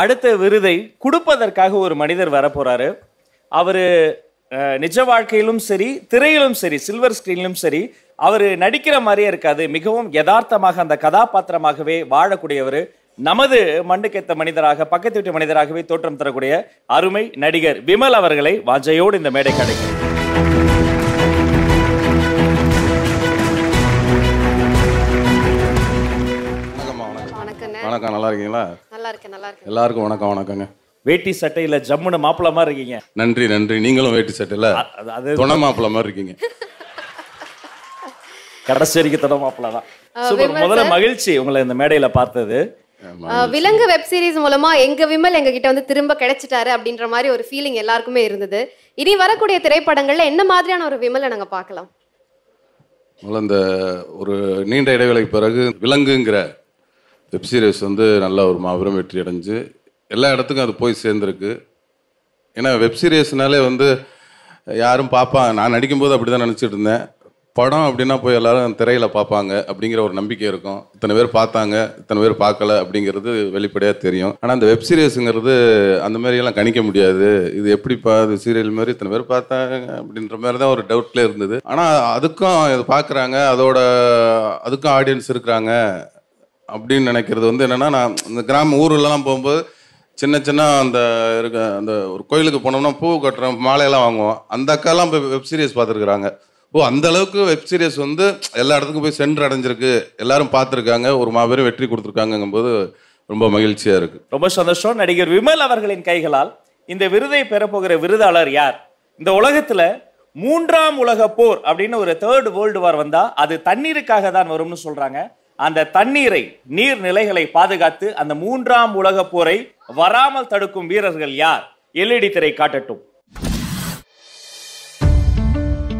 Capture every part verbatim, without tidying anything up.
அடுத்த விருதை கொடுப்பதற்காக ஒரு மனிதர் வரப்போறாரு. அவரு நிஜ வாழ்க்கையிலும் சரி, திரையிலும் சரி, சில்வர் ஸ்கிரீன்லும் சரி, அவர் நடிக்கிற மாதிரியே இருக்காது. மிகவும் யதார்த்தமாக அந்த கதாபாத்திரமாகவே வாழக்கூடியவர், நமது மண்டுக்கேத்த மனிதராக, பக்கத்து வீட்டு மனிதராகவே தோற்றம் தரக்கூடிய அருமை நடிகர் விமல் அவர்களை வாஞ்சையோடு இந்த மேடை கிடைக்கும். வணக்கம், நல்லா இருக்கீங்களா? நல்லா இருக்கேன், நல்லா இருக்கேன். எல்லாருக்கும் வணக்கம். வணக்கங்க. வேட்டி சட்டையில ஜம்முன மாப்பிள்ள மாதிரி இருக்கீங்க. நன்றி நன்றி. நீங்களும் வேட்டி சட்டையில துணை மாப்பிள்ள மாதிரி இருக்கீங்க. கடைசி வரைக்கும் துணை மாப்பிள்ள தான். முதல்ல மகிழ்ச்சி உங்களை இந்த மேடையில பார்த்தது. விலங்கு வெப் சீரிஸ் மூலமா எங்க விமல் எங்க கிட்ட வந்து திரும்ப கிடைச்சிட்டாரு அப்படின்ற மாதிரி ஒரு ஃபீலிங் எல்லாருக்குமே இருந்தது. இனி வரக்கூடிய திரைப்படங்கள்ல என்ன மாதிரியான ஒரு விமலை நாங்க பார்க்கலாம்? இந்த ஒரு நீண்ட இடைவேளைக்கு பிறகு விலங்குங்கிற வெப் சீரிஸ் வந்து நல்ல ஒரு மாபெரும் வெற்றி அடைஞ்சு எல்லா இடத்துக்கும் அது போய் சேர்ந்துருக்கு. ஏன்னா வெப் சீரிஸ்னாலே வந்து யாரும் பார்ப்பாங்க, நான் நடிக்கும்போது அப்படி தான் நினச்சிட்டு இருந்தேன். படம் அப்படின்னா போய் எல்லோரும் திரையில் பார்ப்பாங்க அப்படிங்கிற ஒரு நம்பிக்கை இருக்கும். இத்தனை பேர் பார்த்தாங்க, இத்தனை பேர் பார்க்கல அப்படிங்கிறது வெளிப்படையாக தெரியும். ஆனால் அந்த வெப் சீரிஸுங்கிறது அந்த மாதிரியெல்லாம் கணிக்க முடியாது. இது எப்படி பா அது சீரியல் மாதிரி இத்தனை பேர் பார்த்தாங்க அப்படின்ற மாதிரி தான் ஒரு டவுட்லேயே இருந்தது. ஆனால் அதுக்கும் இது பார்க்குறாங்க, அதோட அதுக்கும் ஆடியன்ஸ் இருக்கிறாங்க அப்படின்னு நினைக்கிறது வந்து என்னென்னா, நான் இந்த கிராம ஊர்லலாம் போகும்போது சின்ன சின்ன அந்த இருக்க அந்த ஒரு கோயிலுக்கு போனோம்னா பூ கட்டுறோம், மாலையெல்லாம் வாங்குவோம். அந்த அக்காலாம் இப்போ வெப் சீரிஸ் பார்த்துருக்குறாங்க. ஓ, அந்த அளவுக்கு வெப் சீரிஸ் வந்து எல்லா இடத்துக்கும் போய் சென்று அடைஞ்சிருக்கு, எல்லாரும் பார்த்துருக்காங்க, ஒரு மாபெரும் வெற்றி கொடுத்துருக்காங்கும்போது ரொம்ப மகிழ்ச்சியாக இருக்குது. ரொம்ப சந்தோஷம். நடிகர் விமல் அவர்களின் கைகளால் இந்த விருதை பெறப்போகிற விருதாளர் யார்? இந்த உலகத்தில் மூன்றாம் உலக போர் அப்படின்னு ஒரு தேர்ட் வேர்ல்டு வார் வந்தால் அது தண்ணீருக்காக தான் வரும்னு சொல்கிறாங்க. அந்த தண்ணீரை, நீர்நிலைகளை பாதுகாத்து அந்த மூன்றாம் உலக போரை வராமல் தடுக்கும் வீரர்கள் யார்? எல்இடி திரை காட்டட்டும்.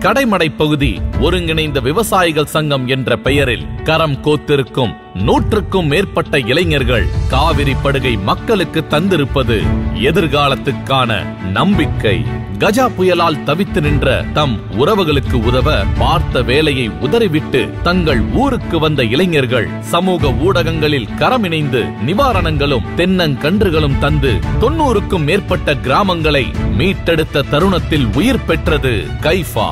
கடைமடை பகுதி ஒருங்கிணைந்த விவசாயிகள் சங்கம் என்ற பெயரில் கரம் கோத்திருக்கும் நூற்றுக்கும் மேற்பட்ட இளைஞர்கள் காவிரி படுகை மக்களுக்கு தந்திருப்பது எதிர்காலத்துக்கான நம்பிக்கை. கஜா புயலால் தவித்து நின்ற தம் உறவுகளுக்கு உதவ பார்த்த வேலையை உதறிவிட்டு தங்கள் ஊருக்கு வந்த இளைஞர்கள் சமூக ஊடகங்களில் கரமிணைந்து நிவாரணங்களும் தென்னங்கன்றுகளும் தந்து தொன்னூறுக்கும் மேற்பட்ட கிராமங்களை மீட்டெடுத்த தருணத்தில் உயிர் பெற்றது கைஃபா.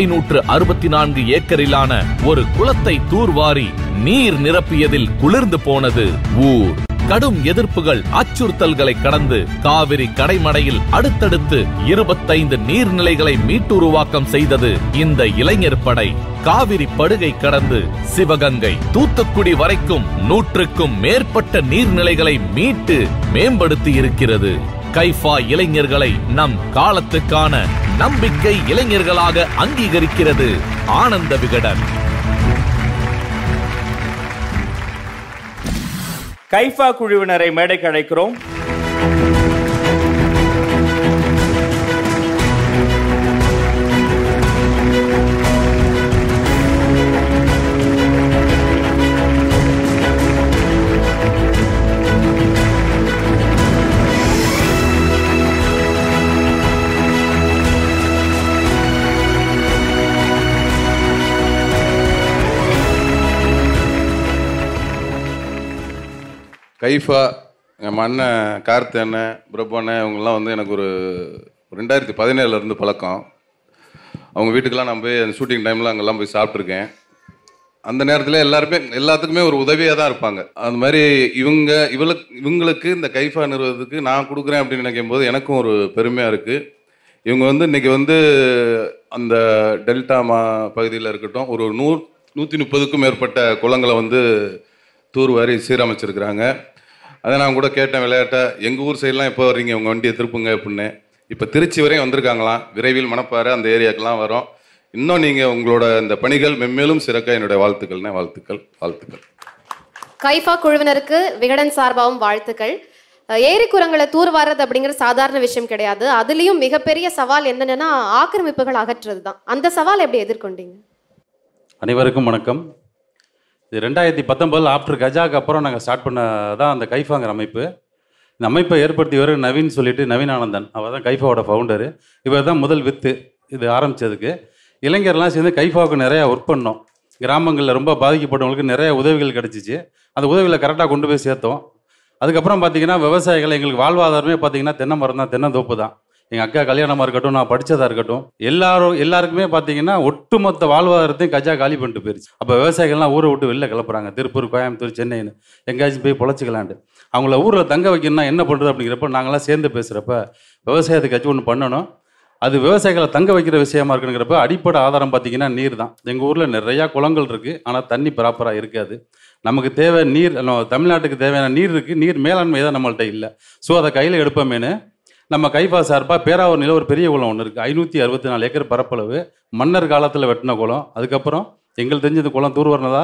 ஐநூற்று அறுபத்தி நான்கு ஏக்கரிலான ஒரு குளத்தை தூர்வாரி நீர் நிரப்பியதில் குளிர்ந்து போனது ஊர். கடும் எதிர்ப்புகள், அச்சுறுத்தல்களை கடந்து காவிரி கடைமடையில் அடுத்தடுத்து இருபத்தைந்து நீர்நிலைகளை மீட்டுருவாக்கம் செய்தது இந்த இளைஞர் படை. காவிரி படுகை கடந்து சிவகங்கை, தூத்துக்குடி வரைக்கும் நூற்றுக்கும் மேற்பட்ட நீர்நிலைகளை மீட்டு மேம்படுத்தி இருக்கிறது. கைஃபா இளைஞர்களை நம் காலத்துக்கான நம்பிக்கை இளைஞர்களாக அங்கீகரிக்கிறது ஆனந்த விகடன். கைஃபா குழுவினரை மேடைக்கு அழைக்கிறோம். கைஃபா எங்கள் அண்ணன் கார்த்த அண்ணன், பிரபு அண்ணன், இவங்கெல்லாம் வந்து எனக்கு ஒரு ரெண்டாயிரத்தி பதினேழுலேருந்து பழக்கம். அவங்க வீட்டுக்கெல்லாம் நான் போய் அந்த ஷூட்டிங் டைமில் அங்கெல்லாம் போய் சாப்பிட்ருக்கேன். அந்த நேரத்தில் எல்லாருமே எல்லாத்துக்குமே ஒரு உதவியாக தான் இருப்பாங்க. அந்த மாதிரி இவங்க இவளுக்கு இவங்களுக்கு இந்த கைஃபா நிறுவனத்துக்கு நான் கொடுக்குறேன் அப்படின்னு நினைக்கும் போது எனக்கும் ஒரு பெருமையாக இருக்குது. இவங்க வந்து இன்றைக்கி வந்து அந்த டெல்டா மா பகுதியில் இருக்கட்டும், ஒரு நூ நூற்றி முப்பதுக்கும் மேற்பட்ட குளங்களை வந்து தூர்வாரி சீரமைச்சிருக்கிறாங்க. அதை நான் கூட கேட்டேன் விளையாட்டை, எங்கள் ஊர் சைடெலாம் எப்போ வர்றீங்க, உங்கள் வண்டியை திருப்புங்க அப்படின்னு. இப்போ திருச்சி வரையும் வந்திருக்காங்களாம், விரைவில் மணப்பாறை அந்த ஏரியாக்கெலாம் வரோம். இன்னும் நீங்கள் உங்களோட இந்த பணிகள் மென்மேலும் சிறக்க என்னுடைய வாழ்த்துக்கள்னு வாழ்த்துக்கள் வாழ்த்துக்கள். கைஃபா குழுவினருக்கு விகடன் சார்பாகவும் வாழ்த்துக்கள். ஏரி குரங்களை தூர்வாரது அப்படிங்கிற சாதாரண விஷயம் கிடையாது. அதுலேயும் மிகப்பெரிய சவால் என்னென்னா ஆக்கிரமிப்புகள் அகற்றுறது தான். அந்த சவால் எப்படி எதிர்கொண்டீங்க? அனைவருக்கும் வணக்கம். இது ரெண்டாயிரத்தி பத்தொம்பதில் ஆஃப்டர் கஜாக்கு அப்புறம் நாங்கள் ஸ்டார்ட் பண்ண தான் அந்த கைஃபாங்கிற அமைப்பு. இந்த அமைப்பை ஏற்படுத்தியவர் நவீன் சொல்லிட்டு நவீன் ஆனந்தன், அவர் தான் கைஃபாவோட ஃபவுண்டரு. இவர் தான் முதல் வித்து இது ஆரம்பித்ததுக்கு. இளைஞர்லாம் சேர்ந்து கைஃபாவுக்கு நிறையா ஒர்க் பண்ணோம். கிராமங்களில் ரொம்ப பாதிக்கப்பட்டவங்களுக்கு நிறைய உதவிகள் கிடச்சிச்சு. அந்த உதவிகளை கரெக்டாக கொண்டு போய் சேர்த்தோம். அதுக்கப்புறம் பார்த்தீங்கன்னா விவசாயிகள் எங்களுக்கு வாழ்வாதாரமே பார்த்தீங்கன்னா தென்னை மரம் தான், தென்னை தோப்பு தான். எங்கள் அக்கா கல்யாணமாக இருக்கட்டும், நான் படித்ததாக இருக்கட்டும், எல்லாரும் எல்லாருக்குமே பார்த்தீங்கன்னா ஒட்டுமொத்த வாழ்வாதாரத்தையும் கஜா காலி பண்ணிட்டு போயிடுச்சு. அப்போ விவசாயிகள்லாம் ஊரை விட்டு வெளில கிளப்புறாங்க, திருப்பூர், கோயம்புத்தூர், சென்னைன்னு எங்கேயாச்சும் போய் பொழைச்சிக்கலான்ட்டு. அவங்கள ஊரில் தங்க வைக்கணும்னா என்ன பண்ணுறது அப்படிங்கிறப்ப நாங்களாம் சேர்ந்து பேசுகிறப்ப விவசாயத்துக்காச்சும் ஒன்று பண்ணணும், அது விவசாயிகளை தங்க வைக்கிற விஷயமா இருக்குங்கிறப்ப அடிப்படை ஆதாரம் பார்த்தீங்கன்னா நீர் தான். எங்கள் ஊரில் நிறையா குளங்கள் இருக்குது, ஆனால் தண்ணி ப்ராப்பராக இருக்காது. நமக்கு தேவை நீர், தமிழ்நாட்டுக்கு தேவையான நீர் இருக்குது, நீர் மேலாண்மை தான் நம்மள்கிட்ட இல்லை. ஸோ அதை கையில் எடுப்போமேனு நம்ம கைஃபா சார்பாக பேராவூர் நில ஒரு பெரிய குளம் ஒன்று இருக்குது. ஐநூற்றி அறுபத்தி நாலு ஏக்கர் பரப்பளவு, மன்னர் காலத்தில் வெட்டின குளம். அதுக்கப்புறம் எங்கள் தெரிஞ்ச இந்த குளம் தூர்வாரினதா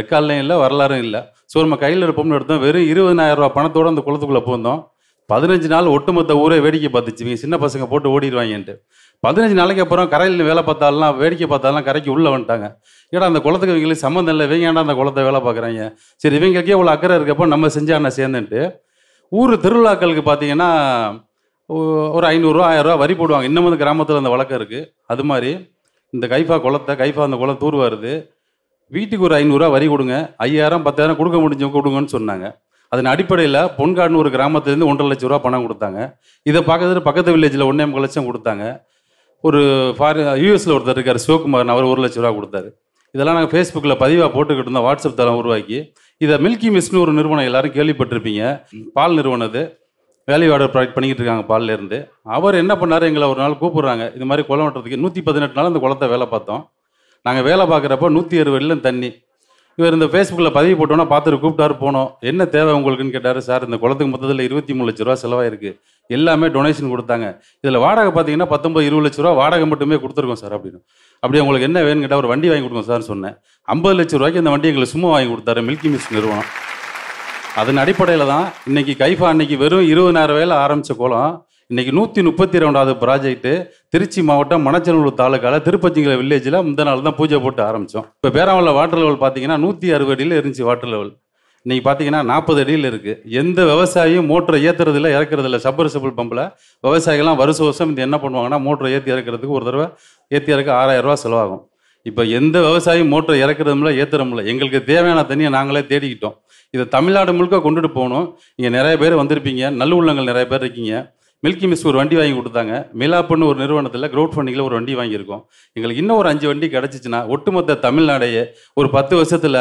ரெக்கார்ட்லையும் இல்லை, வரலாறும் இல்லை. ஸோ நம்ம கையில் இருப்போம்னு எடுத்தோம். வெறும் இருபதினாயிரம் ரூபா பணத்தோடு அந்த குளத்துக்குள்ளே போந்தோம். பதினஞ்சு நாள் ஒட்டுமொத்த ஊரே வேடிக்கை பார்த்துச்சு, இவங்க சின்ன பசங்க போட்டு ஓடிடுவாங்கன்ட்டு. பதினஞ்சு நாளைக்கு அப்புறம் கரையில் வேலை பார்த்தாலாம், வேடிக்கை பார்த்தாலாம் கரைக்கு உள்ளே வந்துட்டாங்க. ஏன்னா அந்த குளத்துக்கு இவங்களுக்கு சம்மந்தம் இல்லை, இவங்க ஏன்டா அந்த குளத்தை வேலை பார்க்குறாங்க, சரி இவங்களுக்கே இவ்வளோ அக்கறை இருக்கப்போ நம்ம செஞ்சாண்ணா சேர்ந்துட்டு ஊர் திருவிழாக்களுக்கு பார்த்தீங்கன்னா ஒரு ஐநூறுரூவா ஆயிரம் ரூபா வரி போடுவாங்க. இன்னும் வந்து கிராமத்தில் அந்த வழக்கம் இருக்குது. அது மாதிரி இந்த கைஃபா குளத்தை, கைஃபா அந்த குளம் தூர் வருது, வீட்டுக்கு ஒரு ஐநூறுரூவா வரி கொடுங்க, ஐயாயிரம் பத்தாயிரம் கொடுக்க முடிஞ்சவங்க கொடுங்கன்னு சொன்னாங்க. அதன் அடிப்படையில் பொன்காடுன்னு ஒரு கிராமத்துலேருந்து ஒன்றரை லட்ச ரூபா பணம் கொடுத்தாங்க. இதை பார்க்கறதுக்கு பக்கத்து வில்லேஜில் ஒன்றே முக்கால் லட்சம் கொடுத்தாங்க. ஒரு ஃபாரின் யூஎஸில் ஒருத்தர் இருக்கார் சிவகுமார்னு, அவர் ஒரு லட்ச ரூபா கொடுத்தாரு. இதெல்லாம் நாங்கள் ஃபேஸ்புக்கில் பதிவாக போட்டுக்கிட்டு இருந்தோம், வாட்ஸ்அப் தளம் உருவாக்கி. இதை மில்கி மிஸ்ட்னு ஒரு நிறுவனம், எல்லாரும் கேள்விப்பட்டிருப்பீங்க, பால் நிறுவனது, வேல்யூ ஆர்டர் ப்ராடக்ட் பண்ணிக்கிட்டு இருக்காங்க பால்லேருந்து. அவர் என்ன பண்ணார், எங்களை ஒரு நாள் கூப்பிட்றாங்க, இது மாதிரி குளம் வெட்டுறதுக்கு. நூற்றி பதினெட்டு நாள் அந்த குளத்தை வேலை பார்த்தோம். நாங்கள் வேலை பார்க்குறப்போ நூற்றி அறுபதுலேருந்து தண்ணி. இவர் இந்த ஃபேஸ்புக்கில் பதிவு போட்டோன்னா பார்த்துட்டு கூப்பிட்டாரு, போனோம். என்ன தேவை உங்களுக்குன்னு கேட்டார். சார் இந்த குளத்துக்கு மொத்தத்தில் இருபத்தி மூணு லட்ச ரூபா செலவாயிருக்கு, எல்லாமே டொனேஷன் கொடுத்தாங்க, இதில் வாடகை பார்த்தீங்கன்னா பத்தொம்பது இருபது லட்ச ரூபா வாடகை மட்டுமே கொடுத்துருக்கோம் சார் அப்படின்னு. அப்படியே உங்களுக்கு என்ன வேணும்னு கேட்டால் ஒரு வண்டி வாங்கி கொடுங்க சார்னு சொன்னேன். ஐம்பது லட்ச ரூபாய்க்கு அந்த வண்டி எங்களுக்கு சும்மா வாங்கி கொடுத்தாரு மில்கி மிஸ்ட் நிறுவனம். அதன் அடிப்படையில் தான் இன்றைக்கி கைஃபா அன்றைக்கி வெறும் இருபதாயிரம் வேலை ஆரம்பித்த குளம் இன்றைக்கி நூற்றி முப்பத்தி இரண்டாவது ப்ராஜெக்ட்டு, திருச்சி மாவட்டம் மணச்சநல்லூர் தாலுக்காவில் திருப்பச்சிங்கிற வில்லேஜில் முந்த நாள் தான் பூஜை போட்டு ஆரம்பித்தோம். இப்போ பேராவூரில் வாட்டர் லெவல் பார்த்தீங்கன்னா நூற்றி அறுபது அடியில் இருந்துச்சு வாட்டர் லெவல், இன்றைக்கி பார்த்தீங்கன்னா நாற்பது அடியில் இருக்குது. எந்த விவசாயியும் மோட்டரை ஏற்றுறதில்ல, இறக்குறதில்ல. சப்மர்சிபிள் பம்பில் விவசாயிகள்லாம் வருஷ வருஷம் இந்த என்ன பண்ணுவாங்கன்னா மோட்டரை ஏற்றி இறக்கிறதுக்கு ஒரு தடவை ஏற்றி இறக்க ஆறாயிரம் ரூபா செலவாகும். இப்போ எந்த விவசாயியும் மோட்டரை இறக்குறதுமில்ல, ஏற்றுறமில்ல. எங்களுக்கு தேவையான தண்ணியை நாங்களே தேடிக்கிட்டோம். இதை தமிழ்நாடு முழுக்க கொண்டுட்டு போகணும். இங்கே நிறைய பேர் வந்திருப்பீங்க, நல்ல உள்ளங்கள் நிறைய பேர் இருக்கீங்க. மில்கி மிஸ் ஒரு வண்டி வாங்கி கொடுத்தாங்க. மிலாப்புன்னு ஒரு நிறுவனத்தில் க்ரௌட் ஃபண்டிங்கில் ஒரு வண்டி வாங்கியிருக்கோம். எங்களுக்கு இன்னும் ஒரு அஞ்சு வண்டி கிடச்சிச்சின்னா ஒட்டுமொத்த தமிழ்நாடையே ஒரு பத்து வருஷத்தில்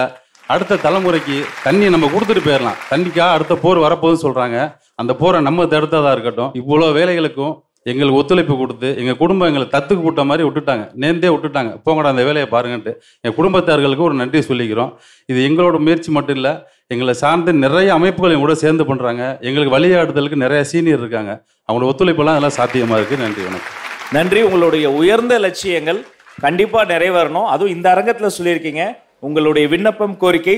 அடுத்த தலைமுறைக்கு தண்ணியை நம்ம கொடுத்துட்டு போயிடலாம். தண்ணிக்காக அடுத்த போர் வரப்போகுதுன்னு சொல்கிறாங்க, அந்த போரை நம்ம தடுத்ததாக இருக்கட்டும். இவ்வளோ வேலைகளுக்கும் எங்களுக்கு ஒத்துழைப்பு கொடுத்து எங்கள் குடும்பம் எங்களை தத்துக்கு கூட்ட மாதிரி விட்டுட்டாங்க, நேர்ந்தே விட்டுட்டாங்க, போங்கடா அந்த வேலையை பாருங்கன்ட்டு. என் குடும்பத்தார்களுக்கு ஒரு நன்றி சொல்லிக்கிறோம். இது எங்களோட முயற்சி மட்டும் இல்லை, எங்களை சார்ந்து நிறைய அமைப்புகள் எங்கூட சேர்ந்து பண்ணுறாங்க. எங்களுக்கு வழிகாட்டுதலுக்கு நிறைய சீனியர் இருக்காங்க, அவங்களோட ஒத்துழைப்பெல்லாம் அதெல்லாம் சாத்தியமாக இருக்குது. நன்றி, வணக்கம். நன்றி. உங்களுடைய உயர்ந்த லட்சியங்கள் கண்டிப்பாக நிறைவேறணும். அதுவும் இந்த அரங்கத்தில் சொல்லியிருக்கீங்க, உங்களுடைய விண்ணப்பம் கோரிக்கை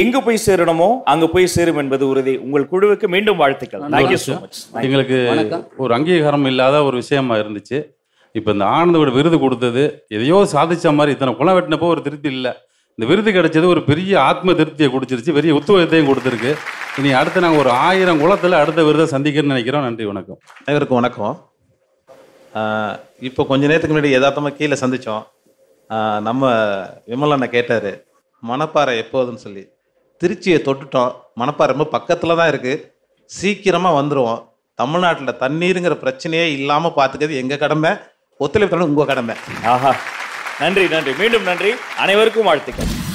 எங்கு போய் சேரணுமோ அங்கு போய் சேரும் என்பது உறுதி. உங்கள் குழுவுக்கு மீண்டும் வாழ்த்துக்கள். Thank you so much. எங்களுக்கு ஒரு அங்கீகாரம் இல்லாத ஒரு விஷயமா இருந்துச்சு. இப்போ இந்த ஆனந்தோட விருது கொடுத்தது எதையோ சாதித்த மாதிரி, இத்தனை குளம் வெட்டினப்போ ஒரு திருப்தி இல்லை, இந்த விருது கிடைச்சது ஒரு பெரிய ஆத்ம திருப்தியை கொடுத்துருச்சு, பெரிய உத்வேகத்தையும் கொடுத்துருக்கு. இனி அடுத்து நாங்கள் ஒரு ஆயிரம் குளத்தில் அடுத்த விருதை சந்திக்கணும்னு நினைக்கிறோம். நன்றி, வணக்கம். அனைவருக்கும் வணக்கம். இப்போ கொஞ்ச நேரத்துக்கு முன்னாடி யதார்த்தமாக கீழே சந்தித்தோம். நம்ம விமல் அண்ணா கேட்டார் மணப்பாறை எப்போதுன்னு சொல்லி. திருச்சியை தொட்டுட்டோம், மணப்பாறை ரொம்ப பக்கத்தில் தான் இருக்குது, சீக்கிரமாக வந்துடுவோம். தமிழ்நாட்டில் தண்ணீருங்கிற பிரச்சனையே இல்லாமல் பார்த்துக்கிறது எங்கள் கடமை, ஒத்துழைப்பு உங்கள் கடமை. ஆஹா, நன்றி நன்றி, மீண்டும் நன்றி. அனைவருக்கும் வாழ்த்துக்கள்.